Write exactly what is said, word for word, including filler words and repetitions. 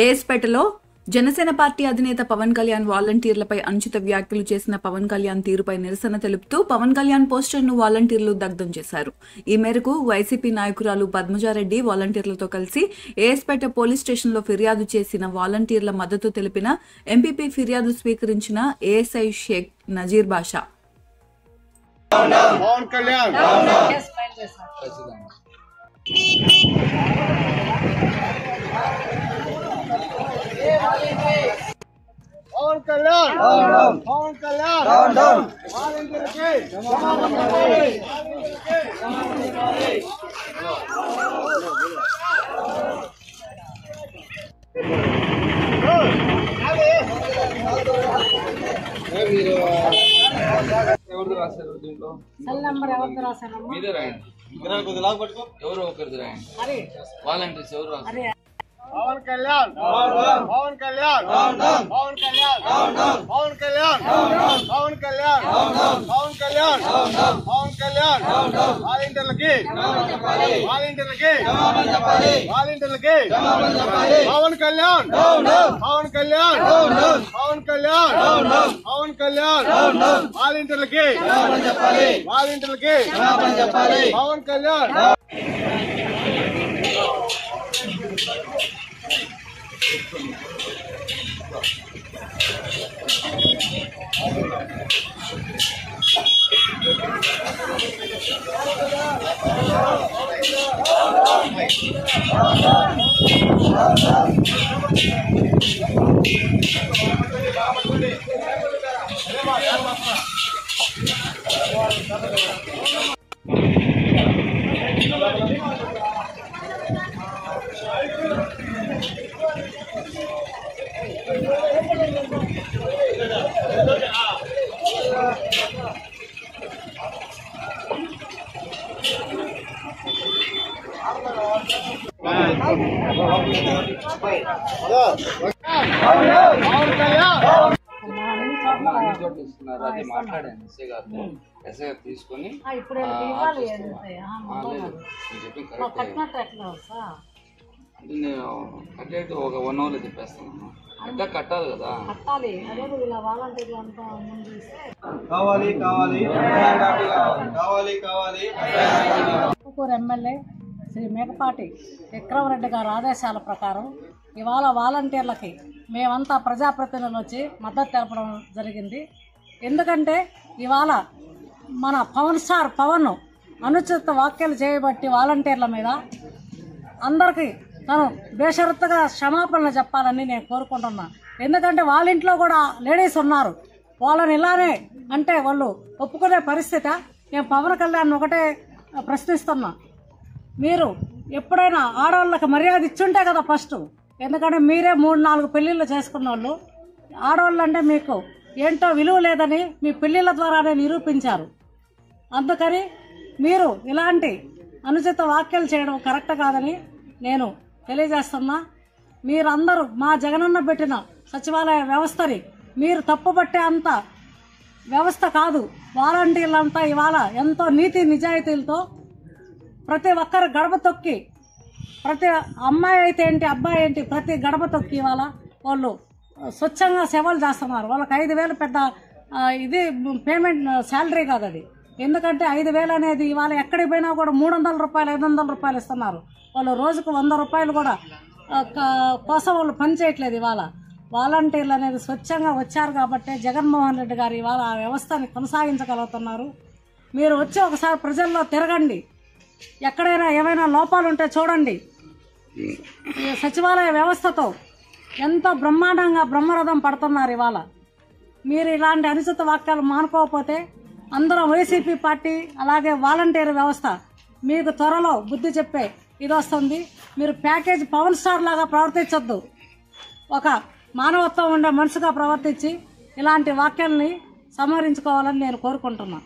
ఏఎస్పేటలో Janasena party అధినేత పవన్ కళ్యాణ్ వాలంటీర్లపై అనుచిత వ్యాఖ్యలు చేసిన పవన్ కళ్యాణ్ తీరుపై నిరసన తెలుపుతూ పవన్ కళ్యాణ్ పోస్టర్ను వాలంటీర్లు దగ్ధం చేశారు. ఈ మేరకు వైసిపి నాయకురాలు పద్మజారెడ్డి వాలంటీర్లతో కలిసి ఏఎస్పేట పోలీస్ స్టేషన్లో ఫిర్యాదు చేసిన వాలంటీర్ల మద్దతు తెలిపిన ఎంపీపీ ఫిర్యాదు స్వీకరించిన ASI Sheikh Nazeer Basha. Pawan Kalyan, Pawan Kalyan, down down. Cell number ఎవరు రాశారు? మీదే రాయండి. ఇక్కడ కొద్ది లాగ్ పట్టుకో. ఎవరు ఒకరిది రాయండి. మరి వాలంటీర్స్ ఎవరు రాశారు? Pawan Kalyan, Pawan Kalyan, Pawan Kalyan, Pawan Kalyan, Pawan Kalyan, Pawan Kalyan, Pawan Kalyan, వాలంటీర్లకి వాలంటీర్లకి వాలంటీర్లకి Pawan Kalyan, Pawan Kalyan, Pawan Kalyan, Pawan Kalyan, వాలంటీర్లకి వాలంటీర్లకి Pawan Kalyan. తీసుకొని కట్టేది ఒక వన్ అవర్ చెప్పేస్తాను. అంతా కట్టాలి కదా. కావాలి కావాలి కావాలి కావాలి. ఎమ్మెల్యే శ్రీ మేకపాటి విక్రమరెడ్డి గారి ఆదేశాల ప్రకారం ఇవాళ వాలంటీర్లకి మేమంతా ప్రజాప్రతినిధులు వచ్చి మద్దతు తెలపడం జరిగింది. ఎందుకంటే ఇవాళ మన పవన్ సార్ పవన్ అనుచిత వ్యాఖ్యలు చేయబట్టి వాలంటీర్ల మీద అందరికీ తను బేషరత్తుగా క్షమాపణలు చెప్పాలని నేను కోరుకుంటున్నా. ఎందుకంటే వాళ్ళ ఇంట్లో కూడా లేడీస్ ఉన్నారు. వాళ్ళని ఇలానే అంటే వాళ్ళు ఒప్పుకునే పరిస్థితి. నేను పవన్ కళ్యాణ్ ఒకటే ప్రశ్నిస్తున్నా, మీరు ఎప్పుడైనా ఆడవాళ్ళకి మర్యాద ఇచ్చుంటే కదా ఫస్ట్. ఎందుకంటే మీరే మూడు నాలుగు పెళ్ళిళ్ళు చేసుకున్న వాళ్ళు. ఆడవాళ్ళు అంటే మీకు ఏంటో విలువ లేదని మీ పెళ్ళిళ్ళ ద్వారానే నిరూపించారు. అందుకని మీరు ఇలాంటి అనుచిత వ్యాఖ్యలు చేయడం కరెక్ట్ కాదని నేను తెలియజేస్తున్నా. మీరందరూ మా జగనన్న పెట్టిన సచివాలయ వ్యవస్థని మీరు తప్పుపట్టే అంత వ్యవస్థ కాదు. వాలంటీర్లంతా ఇవాళ ఎంతో నీతి నిజాయితీలతో ప్రతి ఒక్కరు గడప తొక్కి, ప్రతి అమ్మాయి అయితే ఏంటి అబ్బాయి ఏంటి ప్రతి గడప తొక్కి ఇవాళ వాళ్ళు స్వచ్ఛంగా సేవలు చేస్తున్నారు. వాళ్ళకి ఐదు వేలు పెద్ద ఇది పేమెంట్ శాలరీ కాదు అది. ఎందుకంటే ఐదు వేలు అనేది ఇవాళ ఎక్కడికి పోయినా కూడా మూడు వందల రూపాయలు ఐదు వందల రూపాయలు ఇస్తున్నారు. వాళ్ళు రోజుకు వంద రూపాయలు కూడా కోసం వాళ్ళు పనిచేయట్లేదు. ఇవాళ వాలంటీర్లు అనేది స్వచ్ఛంగా వచ్చారు కాబట్టి జగన్మోహన్ రెడ్డి గారు ఇవాళ ఆ వ్యవస్థని కొనసాగించగలుగుతున్నారు. మీరు వచ్చి ఒకసారి ప్రజల్లో తిరగండి, ఎక్కడైనా ఏమైనా లోపాలు ఉంటే చూడండి. సచివాలయ వ్యవస్థతో ఎంతో బ్రహ్మాండంగా బ్రహ్మరథం పడుతున్నారు ఇవాళ. మీరు ఇలాంటి అనుచిత వాక్యాలు మానుకోకపోతే అందరం వైసీపీ పార్టీ అలాగే వాలంటీర్ వ్యవస్థ మీకు త్వరలో బుద్ధి చెప్పే ఇది వస్తుంది. మీరు ప్యాకేజ్ పవన్ స్టార్ లాగా ప్రవర్తించద్దు, ఒక మానవత్వం ఉండే మనసుగా ప్రవర్తించి ఇలాంటి వాక్యాలని సమరించుకోవాలని నేను కోరుకుంటున్నాను.